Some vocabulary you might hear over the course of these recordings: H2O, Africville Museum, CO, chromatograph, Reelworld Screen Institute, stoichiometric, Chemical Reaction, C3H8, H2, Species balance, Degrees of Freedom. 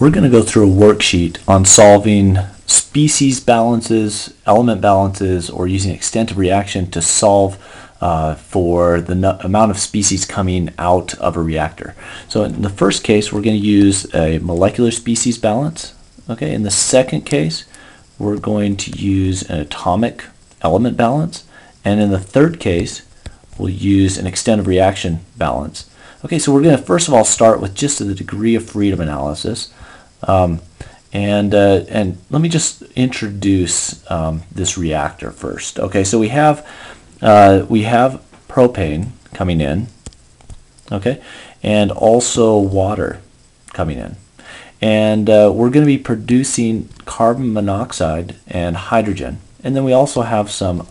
We're going to go through a worksheet on solving species balances, element balances, or using extent of reaction to solve for the amount of species coming out of a reactor. So in the first case, we're going to use a molecular species balance. Okay, in the second case, we're going to use an atomic element balance. And in the third case, we'll use an extent of reaction balance. Okay, so we're going to first of all start with just the degree of freedom analysis. And let me just introduce this reactor first. Okay, so we have propane coming in, okay, and also water coming in, and we're going to be producing carbon monoxide and hydrogen, and then we also have some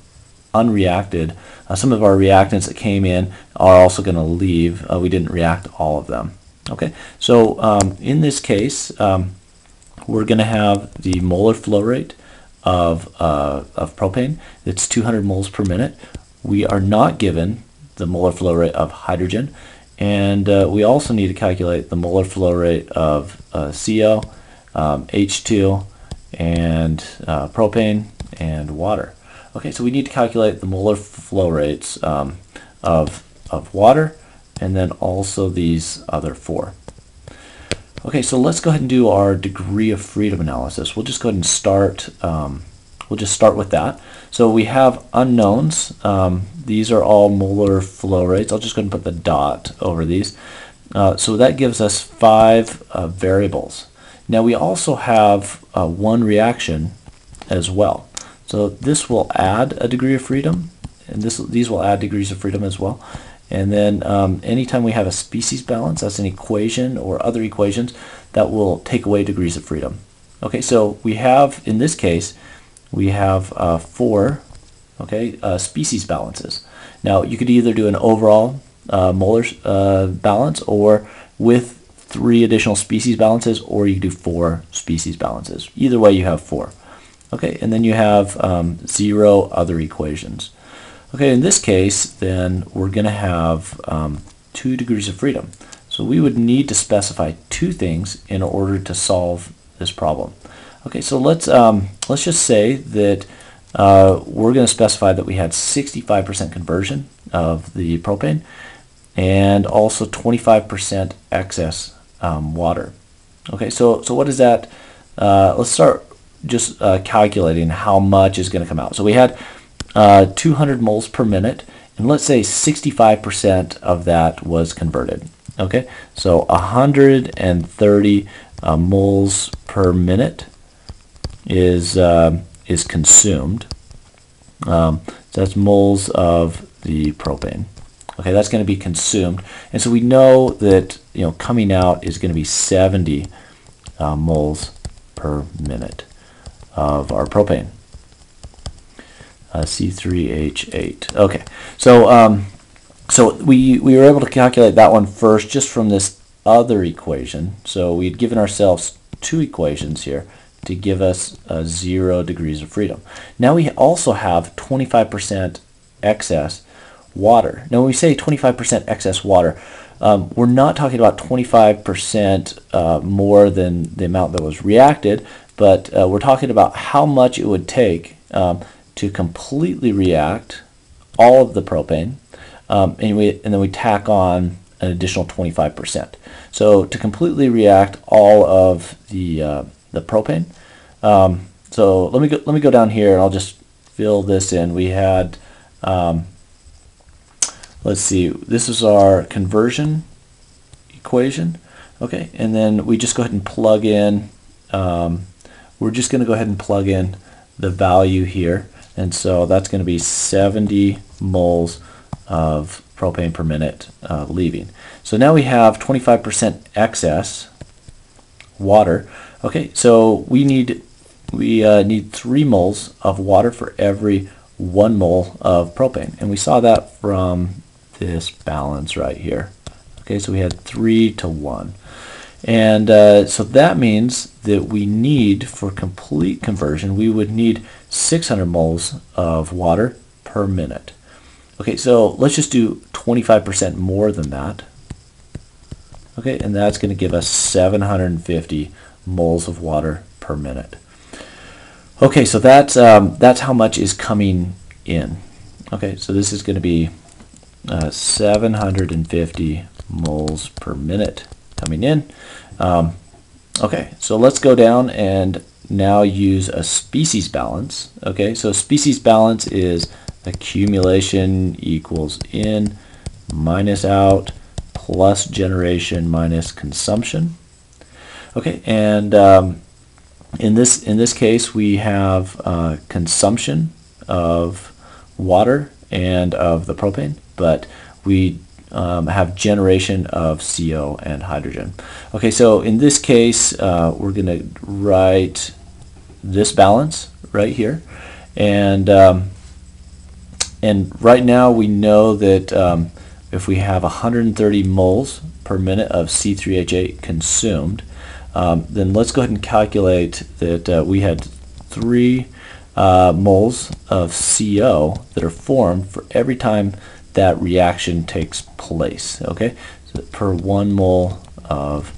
unreacted. Some of our reactants that came in are also going to leave. We didn't react all of them. Okay, so in this case, we're going to have the molar flow rate of propane. It's 200 moles per minute. We are not given the molar flow rate of hydrogen, and we also need to calculate the molar flow rate of CO, H2, and propane and water. Okay, so we need to calculate the molar flow rates of water and then also these other four. Okay, so let's go ahead and do our degree of freedom analysis. We'll just go ahead and start, we'll just start with that. So we have unknowns. These are all molar flow rates. I'll just go ahead and put the dot over these. So that gives us five variables. Now we also have one reaction as well. So this will add a degree of freedom, and these will add degrees of freedom as well. And then anytime we have a species balance, that's an equation or other equations that will take away degrees of freedom. Okay, so we have, in this case, we have four species balances. Now you could either do an overall molar balance or with three additional species balances, or you do four species balances. Either way, you have four. Okay, and then you have zero other equations. Okay, in this case, then we're going to have 2 degrees of freedom. So we would need to specify two things in order to solve this problem. Okay, so let's just say that we're going to specify that we had 65% conversion of the propane and also 25% excess water. Okay, so what is that? Let's start just calculating how much is going to come out. So we had 200 moles per minute, and let's say 65% of that was converted. Okay, so 130 moles per minute is consumed. So that's moles of the propane. Okay, that's going to be consumed, and so we know that, you know, coming out is going to be 70 moles per minute of our propane. C3H8. Okay, so we were able to calculate that one first just from this other equation. So we'd given ourselves two equations here to give us 0 degrees of freedom. Now we also have 25% excess water. Now when we say 25% excess water, we're not talking about 25% more than the amount that was reacted, but we're talking about how much it would take to completely react all of the propane, and then we tack on an additional 25%. So to completely react all of the propane, so let me go down here and I'll just fill this in. We had, let's see, this is our conversion equation, okay, and then we just go ahead and plug in. We're just going to go ahead and plug in the value here. And so that's going to be 70 moles of propane per minute leaving. So now we have 25% excess water. Okay, so we need 3 moles of water for every 1 mole of propane, and we saw that from this balance right here. Okay, so we had 3 to 1, and so that means that we need, for complete conversion, we would need 600 moles of water per minute. Okay, so let's just do 25% more than that. Okay, and that's going to give us 750 moles of water per minute. Okay, so that's how much is coming in. Okay, so this is going to be 750 moles per minute coming in. Okay, so let's go down and now use a species balance. Okay, so species balance is accumulation equals in minus out plus generation minus consumption. Okay, and in this case we have consumption of water and of the propane, but we have generation of CO and hydrogen. Okay, so in this case we're going to write this balance right here, and right now we know that if we have 130 moles per minute of C3H8 consumed, then let's go ahead and calculate that we had 3 moles of CO that are formed for every time that reaction takes place. Okay, so per 1 mole of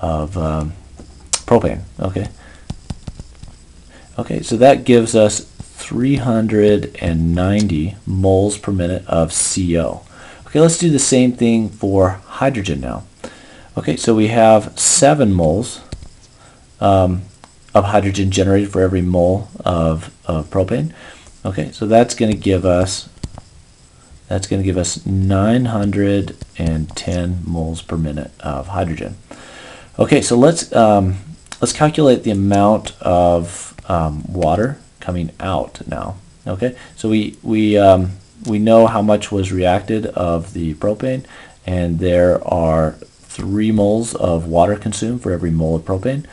propane. Okay. Okay, so that gives us 390 moles per minute of CO. Okay, let's do the same thing for hydrogen now. Okay, so we have 7 moles of hydrogen generated for every mole of propane. Okay, so that's going to give us 910 moles per minute of hydrogen. Okay, so let's calculate the amount of water coming out now. Okay, so we know how much was reacted of the propane, and there are 3 moles of water consumed for every mole of propane,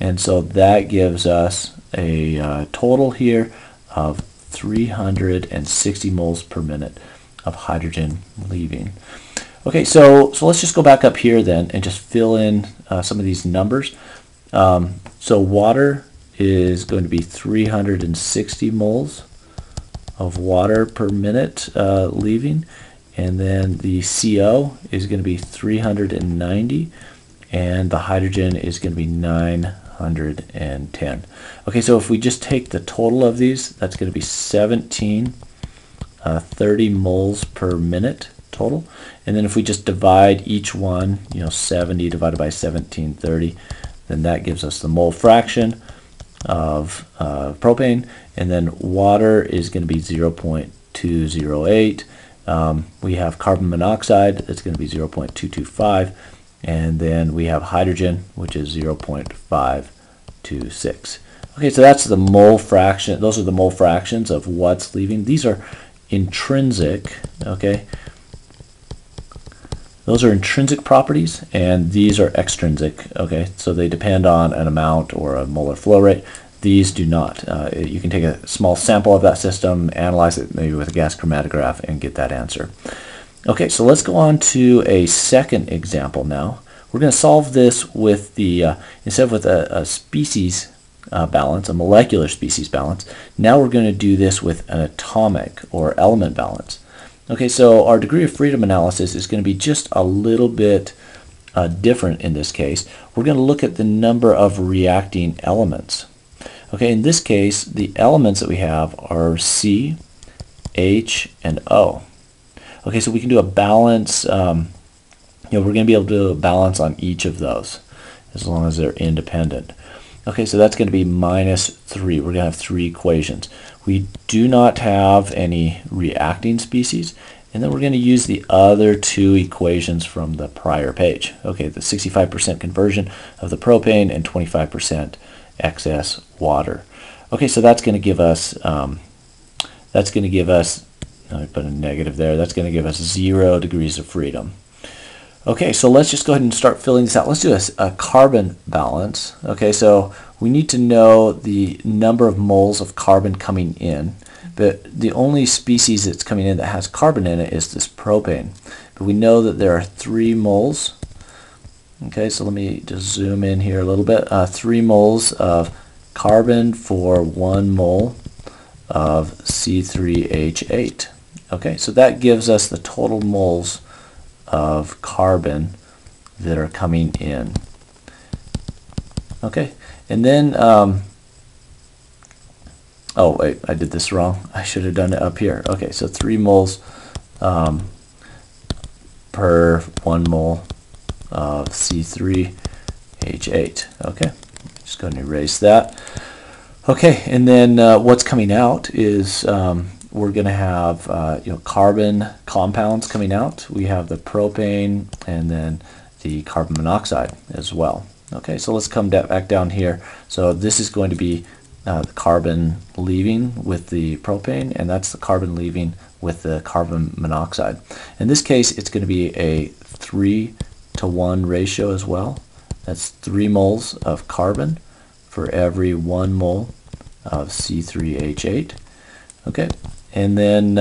and so that gives us a total here of 360 moles per minute of hydrogen leaving. Okay, so let's just go back up here then and just fill in some of these numbers. So water is going to be 360 moles of water per minute leaving, and then the CO is going to be 390, and the hydrogen is going to be 910. Okay, so if we just take the total of these, that's going to be 30 moles per minute total, and then if we just divide each one, 70 divided by 1730, then that gives us the mole fraction of propane, and then water is going to be 0.208. We have carbon monoxide, that's going to be 0.225, and then we have hydrogen, which is 0.526. Okay, so that's the mole fraction. Those are the mole fractions of what's leaving. These are intrinsic. Okay, those are intrinsic properties, and these are extrinsic. Okay, so they depend on an amount or a molar flow rate. These do not. You can take a small sample of that system, analyze it maybe with a gas chromatograph, and get that answer. Okay, so let's go on to a second example now. We're going to solve this with the instead of with a species balance, a molecular species balance. Now we're going to do this with an atomic or element balance. Okay, so our degree of freedom analysis is going to be just a little bit different in this case. We're going to look at the number of reacting elements. Okay, in this case, the elements that we have are C, H, and O. Okay, so we can do a balance. We're going to be able to do a balance on each of those as long as they're independent. Okay, so that's going to be -3. We're going to have 3 equations. We do not have any reacting species, and then we're going to use the other 2 equations from the prior page. Okay, the 65% conversion of the propane and 25% excess water. Okay, so that's going to give us I put a negative there. That's going to give us 0 degrees of freedom. Okay, so let's just go ahead and start filling this out. Let's do a carbon balance. Okay, so we need to know the number of moles of carbon coming in, but the only species that's coming in that has carbon in it is this propane. But we know that there are 3 moles. Okay, so let me just zoom in here a little bit. 3 moles of carbon for 1 mole of C3H8. Okay, so that gives us the total moles of carbon that are coming in. Okay, and then, oh wait, I did this wrong. I should have done it up here. Okay, so 3 moles per 1 mole of C3H8. Okay, just going to erase that. Okay, and then what's coming out is we're going to have carbon compounds coming out. We have the propane and then the carbon monoxide as well. Okay, so let's come back down here. So this is going to be the carbon leaving with the propane, and that's the carbon leaving with the carbon monoxide. In this case, it's going to be a 3-to-1 ratio as well. That's 3 moles of carbon for every 1 mole of C3H8. Okay, and then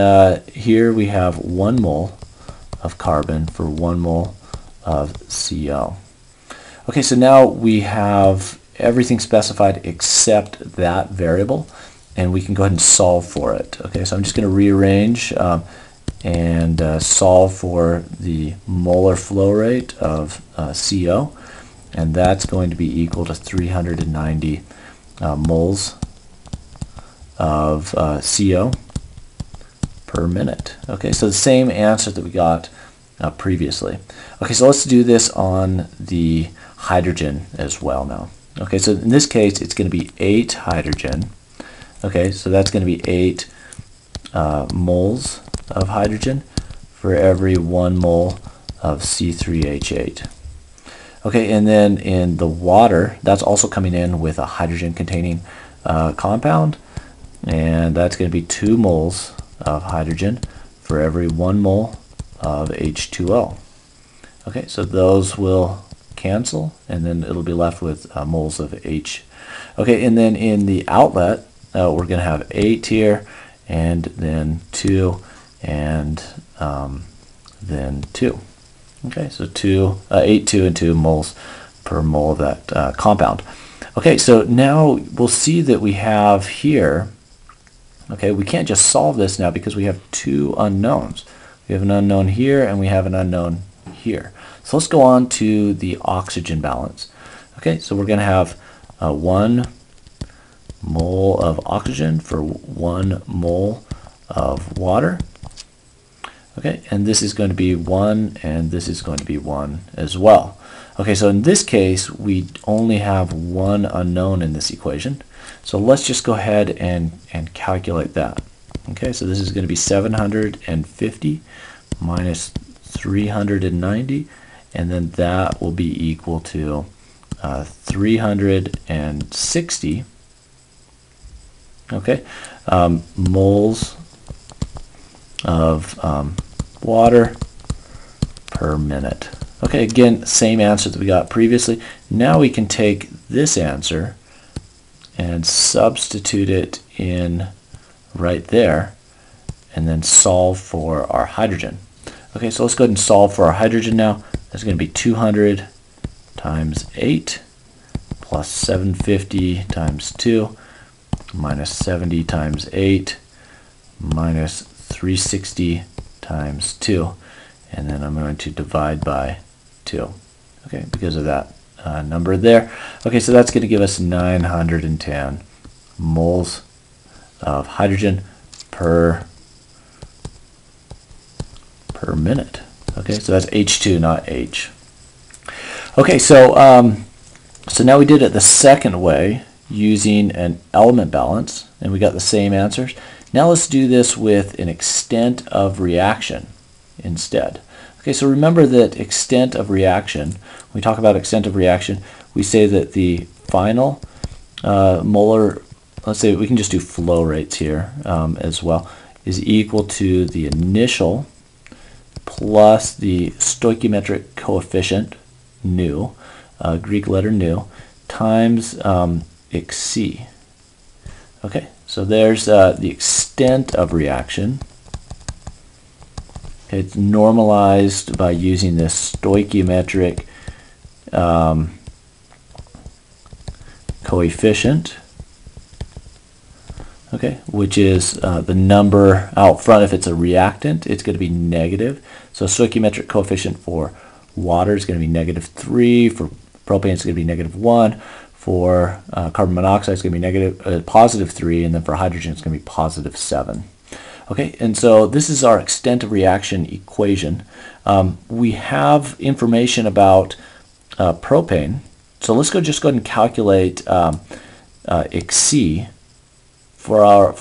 here we have 1 mole of carbon for 1 mole of CO. Okay, so now we have everything specified except that variable, and we can go ahead and solve for it. Okay, so I'm just going to rearrange and solve for the molar flow rate of CO, and that's going to be equal to 390 moles of CO per minute. Okay, so the same answer that we got previously. Okay, so let's do this on the hydrogen as well now. Okay, so in this case, it's going to be 8 hydrogen. Okay, so that's going to be 8 moles of hydrogen for every 1 mole of C3H8. Okay, and then in the water, that's also coming in with a hydrogen-containing compound, and that's going to be 2 moles of hydrogen for every 1 mole of H2O. Okay, so those will cancel, and then it'll be left with moles of H. Okay, and then in the outlet, we're going to have 8 here, and then 2, and then 2. Okay, so 8, 2, and 2 moles per mole of that compound. Okay, so now we'll see that we have here, okay, we can't just solve this now because we have 2 unknowns. We have an unknown here, and we have an unknown here. So let's go on to the oxygen balance. Okay, so we're going to have 1 mole of oxygen for 1 mole of water. Okay, and this is going to be 1, and this is going to be 1 as well. Okay, so in this case, we only have 1 unknown in this equation. So let's just go ahead and calculate that. Okay, so this is going to be 750 minus 390, and then that will be equal to 360, okay, moles of water per minute. Okay, again, same answer that we got previously. Now we can take this answer and substitute it in right there, and then solve for our hydrogen. Okay, so let's go ahead and solve for our hydrogen now. That's going to be 200 times 8 plus 750 times 2 minus 70 times 8 minus 360 times 2, and then I'm going to divide by 2, okay, because of that number there. Okay, so that's going to give us 910 moles of hydrogen per minute. Okay, so that's H2, not H. Okay, so now we did it the second way using an element balance, and we got the same answers. Now let's do this with an extent of reaction instead. Okay, so remember that extent of reaction, when we talk about extent of reaction, we say that the final molar, let's say we can just do flow rates here as well, is equal to the initial plus the stoichiometric coefficient, nu, Greek letter nu, times xc. Okay, so there's the extent of reaction. It's normalized by using this stoichiometric coefficient, okay, which is the number out front. If it's a reactant, it's going to be negative. So stoichiometric coefficient for water is going to be -3, for propane it's going to be -1, for carbon monoxide it's going to be +3, and then for hydrogen it's going to be +7. Okay, and so this is our extent of reaction equation. We have information about propane, so let's go ahead and calculate Xc for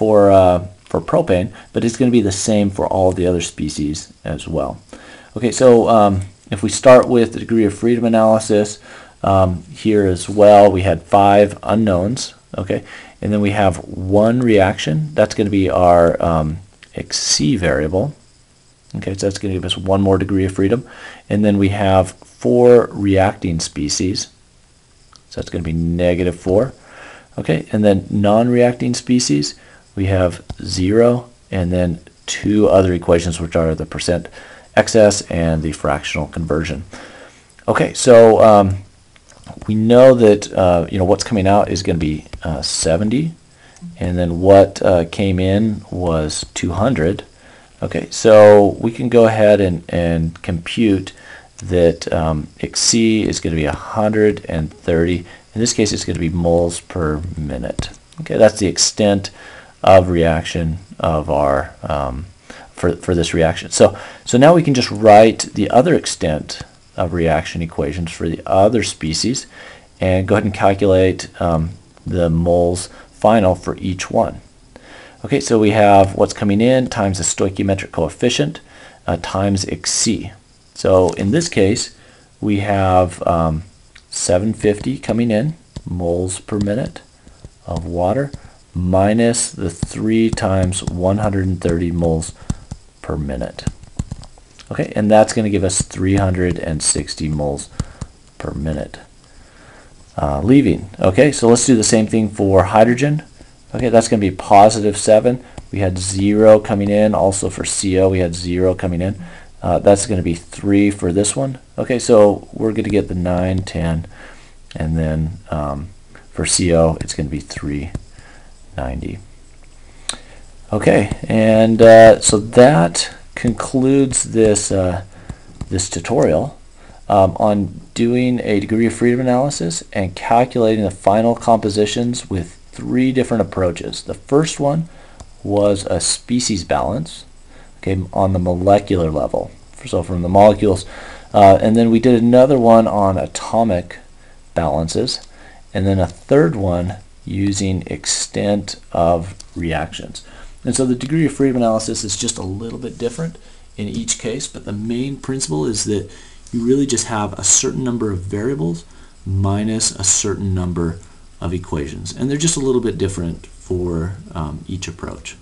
propane, but it's going to be the same for all the other species as well. Okay, so if we start with the degree of freedom analysis here as well, we had 5 unknowns. Okay, and then we have 1 reaction. That's going to be our Xc variable. Okay, so that's going to give us 1 more degree of freedom, and then we have 4 reacting species, so that's going to be -4. Okay, and then non-reacting species we have 0, and then 2 other equations, which are the percent excess and the fractional conversion. Okay, so we know that what's coming out is going to be 70, and then what came in was 200. Okay, so we can go ahead and compute that Xc is going to be 130. In this case, it's going to be moles per minute. Okay, that's the extent of reaction of our for this reaction. So now we can just write the other extent of reaction equations for the other species, and go ahead and calculate the moles final for each one. Okay, so we have what's coming in times the stoichiometric coefficient times Xc. So in this case, we have 750 coming in moles per minute of water, minus the 3 times 130 moles per minute. Okay, and that's going to give us 360 moles per minute leaving. Okay, so let's do the same thing for hydrogen. Okay, that's going to be +7. We had 0 coming in. Also for CO, we had 0 coming in. That's going to be 3 for this one. Okay, so we're going to get the 9, 10, and then for CO, it's going to be 390. Okay, and so that concludes this this tutorial on doing a degree of freedom analysis and calculating the final compositions with 3 different approaches. The first one was a species balance, okay, on the molecular level, so from the molecules, and then we did another one on atomic balances, and then a third one using extent of reactions. And so the degree of freedom analysis is just a little bit different in each case, but the main principle is that you really just have a certain number of variables minus a certain number of equations, and they're just a little bit different for each approach.